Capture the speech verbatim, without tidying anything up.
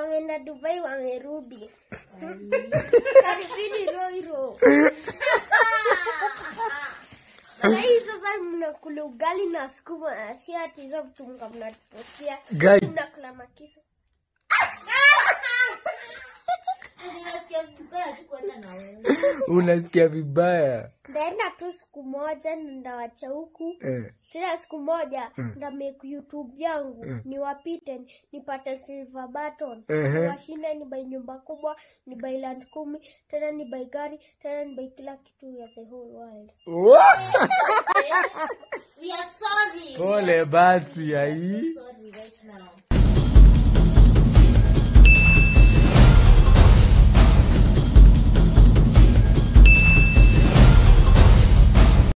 wameenda Dubai wamerudi. Karibini Roiro. Sasa hizi sasa mnakula ugali na sukuma si ati za kutunga mnatupostia. Mnakula makisa. Unasikia vibaya kwenda na wewe. Unasikia vibaya. Nenda tu siku moja ndawacha huku. Eh. Tena siku moja mm. nda make YouTube yangu mm. niwapite nipate silver button. Niwashinde ni buy nyumba kubwa, ni buy land kumi, tena ni buy gari, tena ni buy kila kitu ya the whole world. We are sorry. Pole basi ai. Sorry right now.